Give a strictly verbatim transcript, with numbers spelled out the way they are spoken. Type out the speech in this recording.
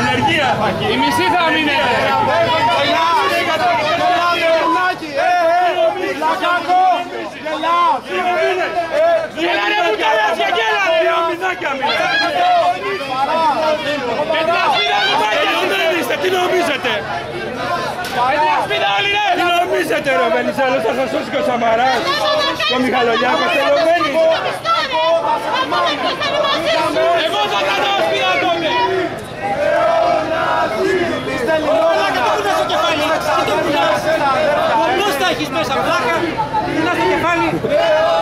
Ανεργία θα γίνει. Η μισή θα μείνετε. Γελάνε μου καλάσια, γελάνε δύο μηδάκια μείνετε. Πεντρασπίδα μου βάγια. Τι νομίζετε. Πεντρασπίδα όλοι ρε. Τι νομίζετε ρε Βενιζέλος, θα σας σώσει και ο Σαμαράς. Το Μιχαλολιάκος τελωμένης. Εγώ θα τα δω σπίδα τότε. Πώς τα έχεις μέσα, πλάκα, τι να στο κεφάλι.